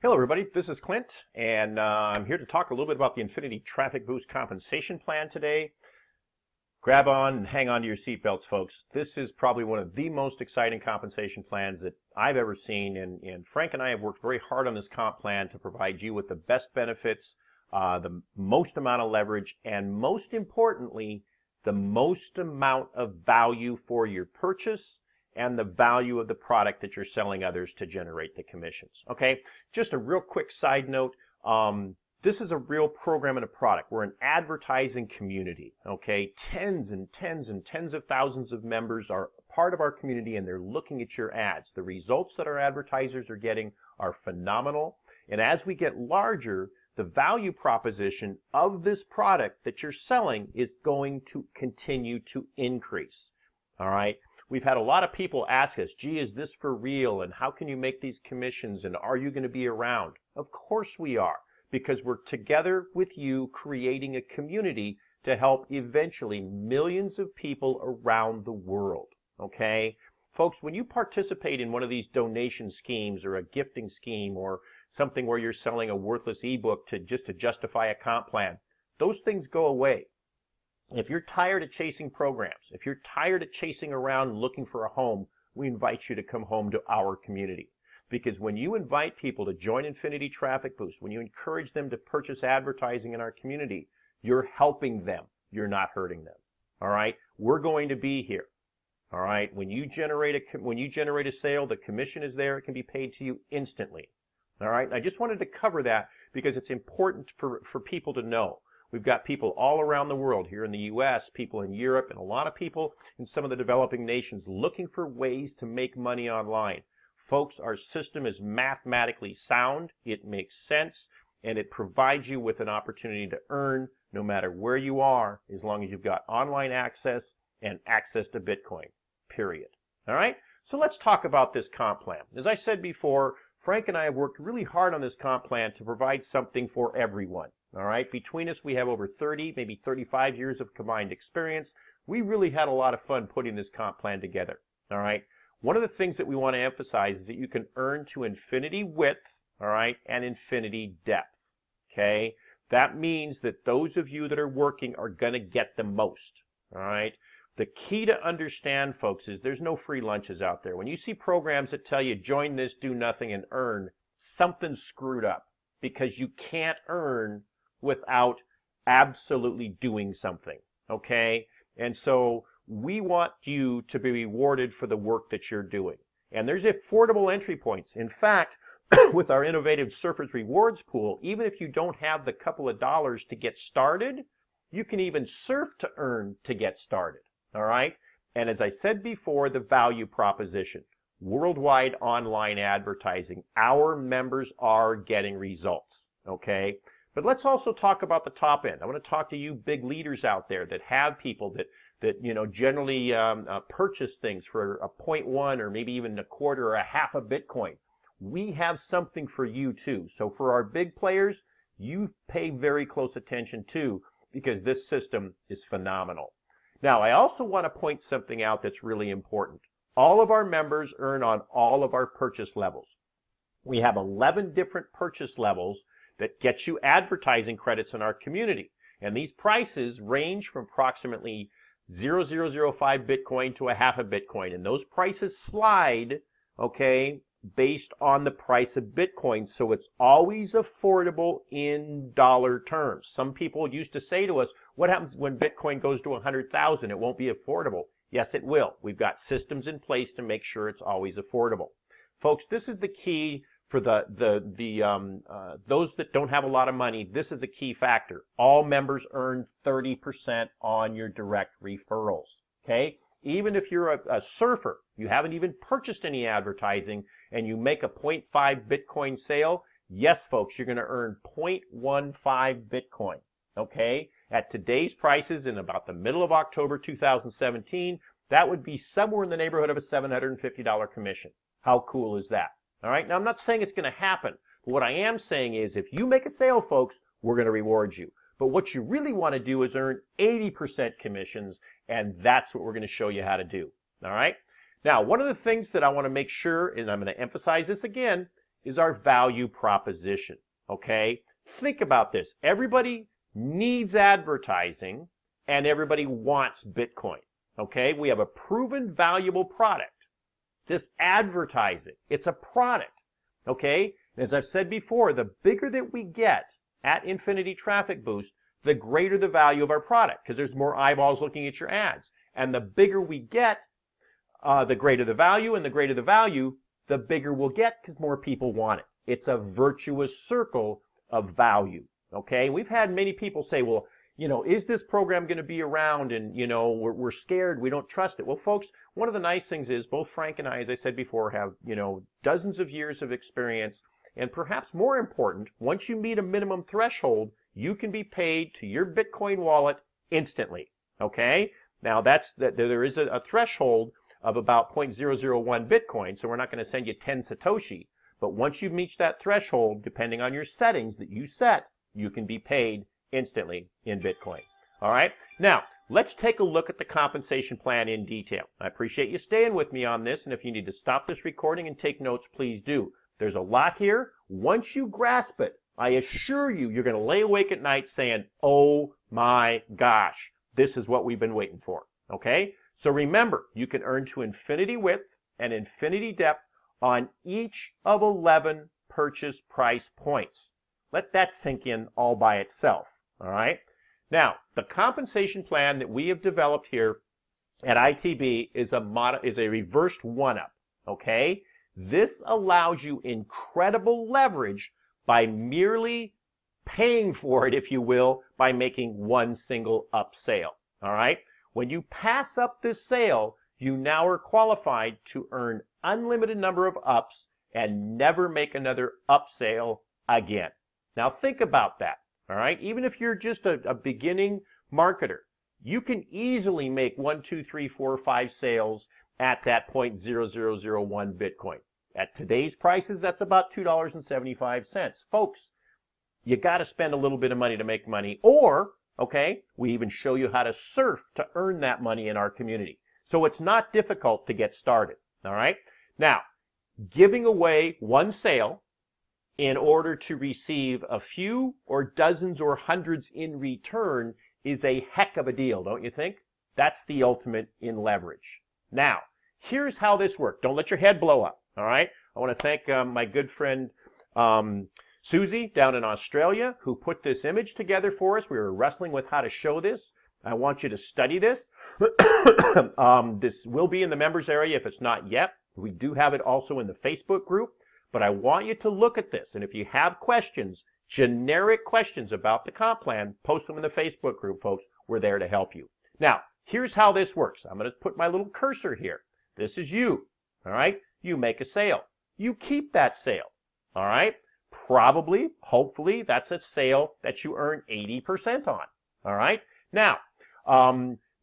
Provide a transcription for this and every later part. Hello everybody, this is Clint, and I'm here to talk a little bit about the Infinity Traffic Boost compensation plan today. Grab on and hang on to your seatbelts, folks. This is probably one of the most exciting compensation plans that I've ever seen, and Frank and I have worked very hard on this comp plan to provide you with the best benefits, the most amount of leverage, and most importantly, the most amount of value for your purchase and the value of the product that you're selling others to generate the commissions. Okay, just a real quick side note, this is a real program and a product. We're an advertising community, okay? Tens and tens and tens of thousands of members are part of our community, and they're looking at your ads. The results that our advertisers are getting are phenomenal, and as we get larger, the value proposition of this product that you're selling is going to continue to increase, all right? We've had a lot of people ask us, gee, is this for real, and how can you make these commissions, and are you going to be around? Of course we are, because we're together with you creating a community to help eventually millions of people around the world, okay? Folks, when you participate in one of these donation schemes or a gifting scheme or something where you're selling a worthless ebook to justify a comp plan, those things go away. If you're tired of chasing programs, if you're tired of chasing around looking for a home, we invite you to come home to our community. Because when you invite people to join Infinity Traffic Boost, when you encourage them to purchase advertising in our community, you're helping them. You're not hurting them. All right? We're going to be here. All right? When you generate a sale, the commission is there. It can be paid to you instantly. All right? And I just wanted to cover that because it's important for people to know. We've got people all around the world, here in the U.S., people in Europe, and a lot of people in some of the developing nations looking for ways to make money online. Folks, our system is mathematically sound, it makes sense, and it provides you with an opportunity to earn no matter where you are, as long as you've got online access and access to Bitcoin, period. All right? So let's talk about this comp plan. As I said before, Frank and I have worked really hard on this comp plan to provide something for everyone. All right, between us we have over 30, maybe 35 years of combined experience. We really had a lot of fun putting this comp plan together. All right, one of the things that we want to emphasize is that you can earn to infinity width, all right, and infinity depth. Okay, that means that those of you that are working are going to get the most. All right, the key to understand, folks, is there's no free lunches out there. When you see programs that tell you join this, do nothing, and earn, something's screwed up, because you can't earn without absolutely doing something, okay? And so we want you to be rewarded for the work that you're doing. And there's affordable entry points. In fact, with our innovative Surfers Rewards pool, even if you don't have the couple of dollars to get started, you can even surf to earn to get started, all right? And as I said before, the value proposition, worldwide online advertising, our members are getting results, okay? But let's also talk about the top end. I want to talk to you big leaders out there that have people that you know, generally purchase things for a 0.1 or maybe even a quarter or a half a Bitcoin. We have something for you too. So for our big players, you pay very close attention too, because this system is phenomenal. Now, I also want to point something out that's really important. All of our members earn on all of our purchase levels. We have 11 different purchase levels that gets you advertising credits in our community. And these prices range from approximately 0.005 Bitcoin to a half a Bitcoin. And those prices slide, okay, based on the price of Bitcoin. So it's always affordable in dollar terms. Some people used to say to us, what happens when Bitcoin goes to 100,000? It won't be affordable. Yes, it will. We've got systems in place to make sure it's always affordable. Folks, this is the key. For those that don't have a lot of money, this is a key factor. All members earn 30% on your direct referrals, okay? Even if you're a surfer, you haven't even purchased any advertising, and you make a 0.5 Bitcoin sale, yes, folks, you're going to earn 0.15 Bitcoin, okay? At today's prices in about the middle of October 2017, that would be somewhere in the neighborhood of a $750 commission. How cool is that? All right, now I'm not saying it's going to happen, but what I am saying is if you make a sale, folks, we're going to reward you. But what you really want to do is earn 80% commissions, and that's what we're going to show you how to do. All right, now one of the things that I want to make sure, and I'm going to emphasize this again, is our value proposition, okay? Think about this. Everybody needs advertising and everybody wants Bitcoin, okay? We have a proven valuable product. This advertising, it's a product, okay? As I've said before, the bigger that we get at Infinity Traffic Boost, the greater the value of our product, because there's more eyeballs looking at your ads. And the bigger we get, the greater the value, and the greater the value, the bigger we'll get, because more people want it. It's a virtuous circle of value, okay? We've had many people say, well, you know, is this program going to be around? And, you know, we're scared, we don't trust it. Well, folks, one of the nice things is both Frank and I, as I said before, have, you know, dozens of years of experience. And perhaps more important, once you meet a minimum threshold, you can be paid to your Bitcoin wallet instantly, okay? Now, there is a threshold of about 0.001 Bitcoin, so we're not going to send you 10 satoshi. But once you've reached that threshold, depending on your settings that you set, you can be paid instantly in Bitcoin. All right? Now, let's take a look at the compensation plan in detail. I appreciate you staying with me on this, and if you need to stop this recording and take notes, please do. There's a lot here. Once you grasp it, I assure you, you're going to lay awake at night saying, oh my gosh, this is what we've been waiting for, okay? So remember, you can earn to infinity width and infinity depth on each of 11 purchase price points. Let that sink in all by itself, all right? Now, the compensation plan that we have developed here at ITB is a reversed one-up, okay? This allows you incredible leverage by merely paying for it, if you will, by making one single up sale. All right? When you pass up this sale, you now are qualified to earn unlimited number of ups and never make another up sale again. Now think about that. All right? Even if you're just a beginning marketer, you can easily make 1, 2, 3, 4, 5 sales at that 0.0001 Bitcoin. At today's prices, that's about $2.75. Folks, you got to spend a little bit of money to make money, or, okay, we even show you how to surf to earn that money in our community. So it's not difficult to get started, all right? Now, giving away one sale in order to receive a few or dozens or hundreds in return is a heck of a deal, don't you think? That's the ultimate in leverage. Now, here's how this works. Don't let your head blow up. All right, I want to thank my good friend Susie down in Australia, who put this image together for us. We were wrestling with how to show this. I want you to study this. This will be in the members area if it's not yet. We do have it also in the Facebook group, but I want you to look at this. And if you have questions, generic questions about the comp plan, post them in the Facebook group, folks. We're there to help you. Now, here's how this works. I'm going to put my little cursor here. This is you, all right? You make a sale. You keep that sale, all right? Probably, hopefully, that's a sale that you earn 80% on, all right? Now,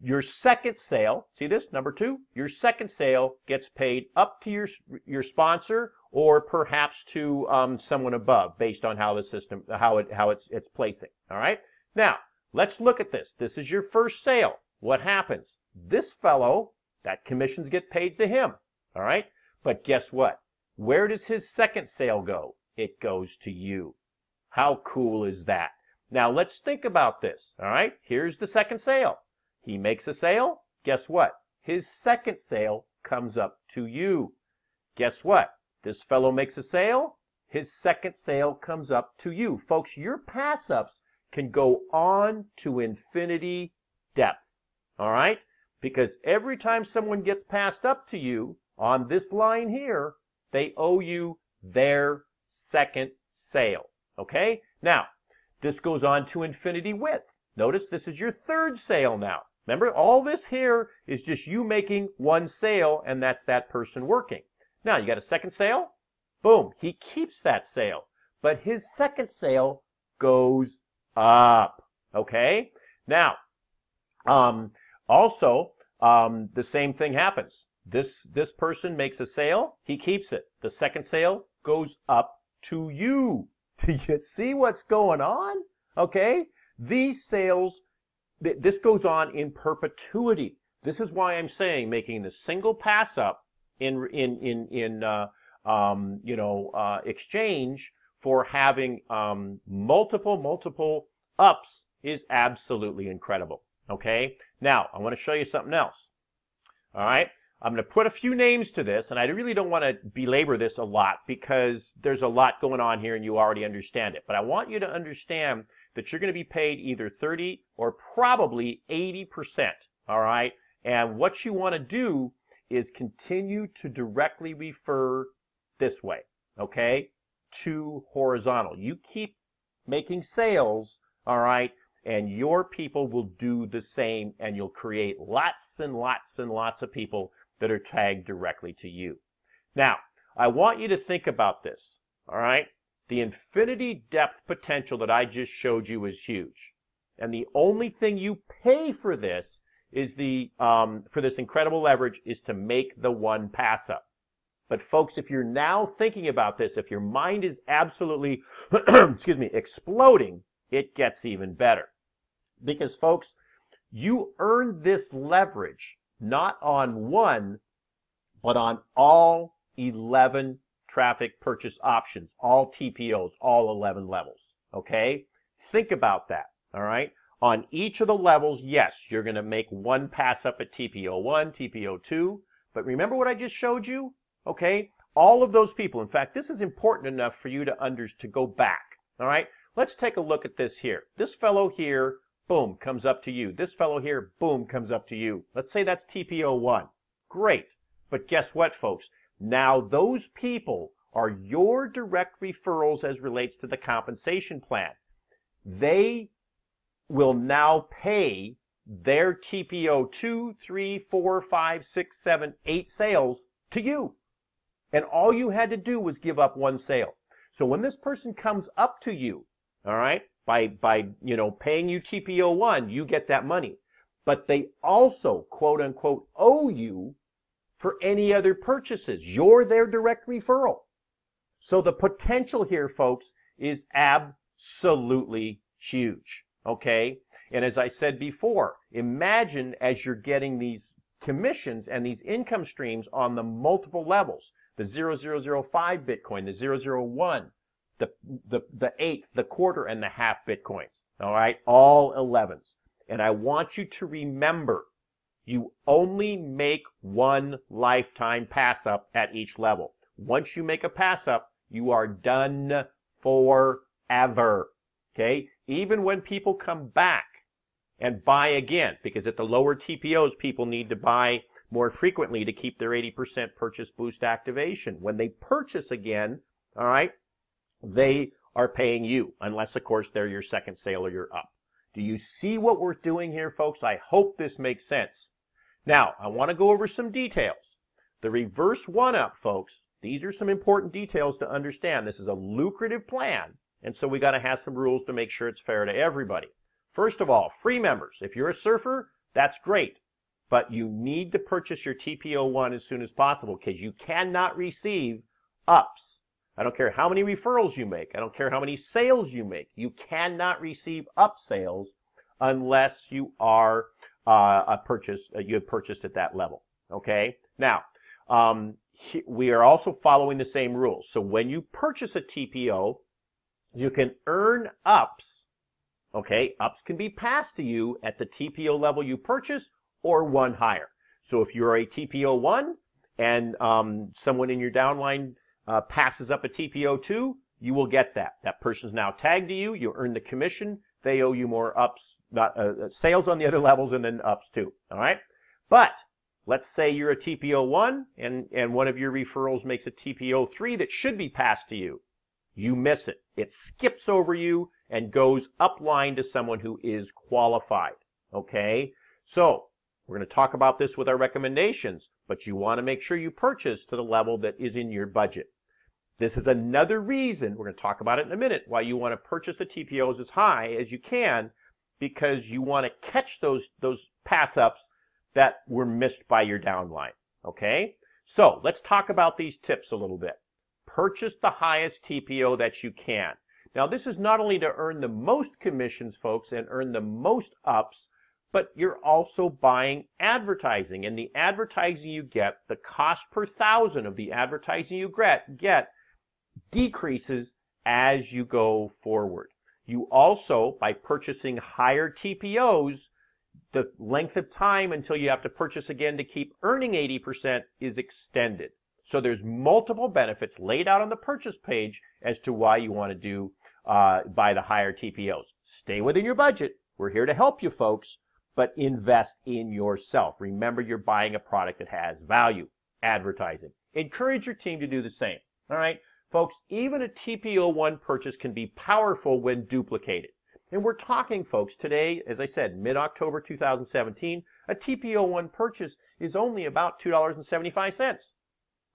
your second sale, see this, number 2? Your second sale gets paid up to your sponsor, or perhaps to someone above, based on how the system, how it's placing, all right? Now, let's look at this. This is your first sale. What happens? This fellow, that commissions get paid to him, all right? But guess what? Where does his second sale go? It goes to you. How cool is that? Now let's think about this, all right? Here's the second sale. He makes a sale. Guess what? His second sale comes up to you. Guess what? This fellow makes a sale. His second sale comes up to you. Folks, your pass-ups can go on to infinity depth, all right? Because every time someone gets passed up to you, on this line here, they owe you their second sale, okay? Now, this goes on to infinity width. Notice this is your third sale now. Remember, all this here is just you making one sale, and that's that person working. Now, you got a second sale. Boom, he keeps that sale, but his second sale goes up, okay? Now, the same thing happens. This person makes a sale, he keeps it. The second sale goes up to you. Do you see what's going on? Okay? These sales, this goes on in perpetuity. This is why I'm saying making the single pass up in exchange for having multiple ups is absolutely incredible. Okay, now I want to show you something else. All right, I'm going to put a few names to this, and I really don't want to belabor this a lot because there's a lot going on here and you already understand it. But I want you to understand that you're going to be paid either 30 or probably 80%. All right, and what you want to do is continue to directly refer this way, okay, to horizontal. You keep making sales, all right, and your people will do the same, and you'll create lots and lots and lots of people that are tagged directly to you. Now, I want you to think about this, all right? The infinity depth potential that I just showed you is huge, and the only thing you pay for this is the for this incredible leverage is to make the one pass up. But folks, if you're now thinking about this, if your mind is absolutely excuse me, exploding, it gets even better. Because folks, you earn this leverage not on one, but on all 11 traffic purchase options, all TPOs, all 11 levels, okay? Think about that, all right? On each of the levels, yes, you're going to make one pass up at TPO1, TPO2, but remember what I just showed you? Okay, all of those people. In fact, this is important enough for you to go back, all right? Let's take a look at this here. This fellow here, boom, comes up to you. This fellow here, boom, comes up to you. Let's say that's TPO1. Great, but guess what, folks? Now those people are your direct referrals as relates to the compensation plan. They will now pay their TPO 2, 3, 4, 5, 6, 7, 8 sales to you. And all you had to do was give up one sale. So when this person comes up to you, all right, by paying you TPO 1, you get that money. But they also, quote unquote, owe you for any other purchases. You're their direct referral. So the potential here, folks, is absolutely huge. Okay, and as I said before, imagine as you're getting these commissions and these income streams on the multiple levels, the 0005 Bitcoin, the 001, the eighth, the quarter, and the half Bitcoins, all right, all 11s. And I want you to remember, you only make one lifetime pass up at each level. Once you make a pass up, you are done forever. Okay, even when people come back and buy again, because at the lower TPOs, people need to buy more frequently to keep their 80% purchase boost activation. When they purchase again, all right, they are paying you, unless, of course, they're your second sale or you're up. Do you see what we're doing here, folks? I hope this makes sense. Now, I want to go over some details. The reverse one-up, folks, these are some important details to understand. This is a lucrative plan. And so we got to have some rules to make sure it's fair to everybody. First of all, free members. If you're a surfer, that's great. But you need to purchase your TPO1 as soon as possible because you cannot receive ups. I don't care how many referrals you make. I don't care how many sales you make. You cannot receive up sales unless you are you have purchased at that level. Okay? Now, we are also following the same rules. So when you purchase a TPO, you can earn ups, okay? Ups can be passed to you at the TPO level you purchase or one higher. So if you're a TPO 1 and someone in your downline passes up a TPO 2, you will get that. That person's now tagged to you. You earn the commission. They owe you more ups, sales on the other levels, and then ups too, all right? But let's say you're a TPO 1 and one of your referrals makes a TPO 3 that should be passed to you. You miss it. It skips over you and goes upline to someone who is qualified, okay? So we're going to talk about this with our recommendations, but you want to make sure you purchase to the level that is in your budget. This is another reason, we're going to talk about it in a minute, why you want to purchase the TPOs as high as you can, because you want to catch those pass-ups that were missed by your downline, okay? So let's talk about these tips a little bit. Purchase the highest TPO that you can. Now, this is not only to earn the most commissions, folks, and earn the most ups, but you're also buying advertising, and the advertising you get, the cost per thousand of the advertising you get decreases as you go forward. You also, by purchasing higher TPOs, the length of time until you have to purchase again to keep earning 80% is extended. So there's multiple benefits laid out on the purchase page as to why you want to do buy the higher TPOs. Stay within your budget. We're here to help you folks, but invest in yourself. Remember, you're buying a product that has value. Advertising. Encourage your team to do the same. All right, folks, even a TPO1 purchase can be powerful when duplicated. And we're talking, folks, today, as I said, mid-October 2017, a TPO1 purchase is only about $2.75.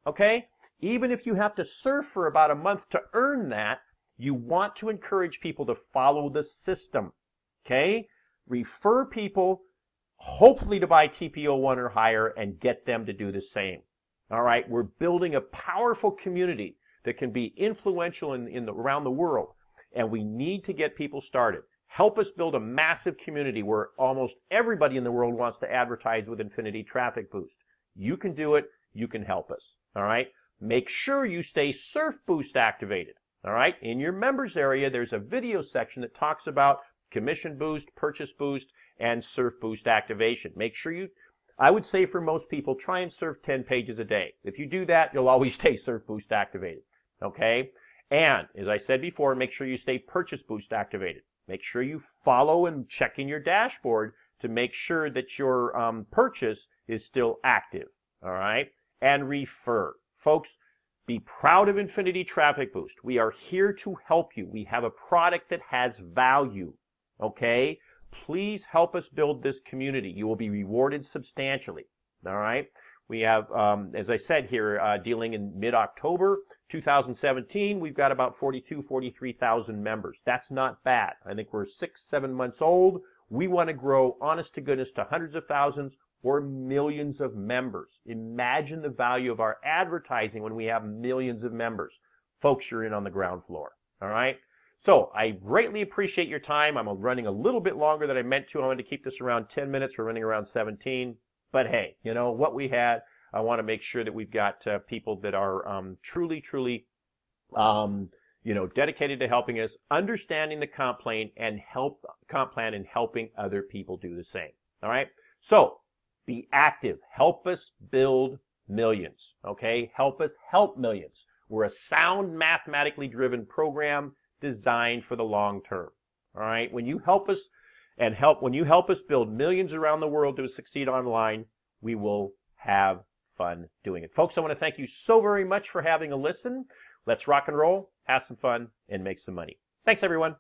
Okay? Even if you have to surf for about a month to earn that, you want to encourage people to follow the system. Okay? Refer people, hopefully, to buy TPO1 or higher and get them to do the same. All right? We're building a powerful community that can be influential around the world. And we need to get people started. Help us build a massive community where almost everybody in the world wants to advertise with Infinity Traffic Boost. You can do it. You can help us. All right? Make sure you stay Surf Boost activated. All right? In your members area, there's a video section that talks about commission boost, purchase boost, and Surf Boost activation. Make sure you, I would say for most people, try and surf 10 pages a day. If you do that, you'll always stay Surf Boost activated. Okay? And, as I said before, make sure you stay Purchase Boost activated. Make sure you follow and check in your dashboard to make sure that your purchase is still active. All right? And refer. Folks, be proud of Infinity Traffic Boost. We are here to help you. We have a product that has value. Okay? Please help us build this community. You will be rewarded substantially. All right? We have, as I said here, dealing in mid-October 2017, we've got about 43,000 members. That's not bad. I think we're 6-7 months old. We want to grow, honest to goodness, to hundreds of thousands or millions of members. Imagine the value of our advertising when we have millions of members. Folks, you're in on the ground floor. All right? So I greatly appreciate your time. I'm running a little bit longer than I meant to. I wanted to keep this around 10 minutes. We're running around 17. But hey, you know, what we had, I want to make sure that we've got people that are truly, you know, dedicated to helping us, understanding the comp plan and helping other people do the same. All right? So be active. Help us build millions. Okay? Help us help millions. We're a sound, mathematically driven program designed for the long term. All right? When you help us build millions around the world to succeed online, we will have fun doing it. Folks, I want to thank you so very much for having a listen. Let's rock and roll, have some fun, and make some money. Thanks, everyone.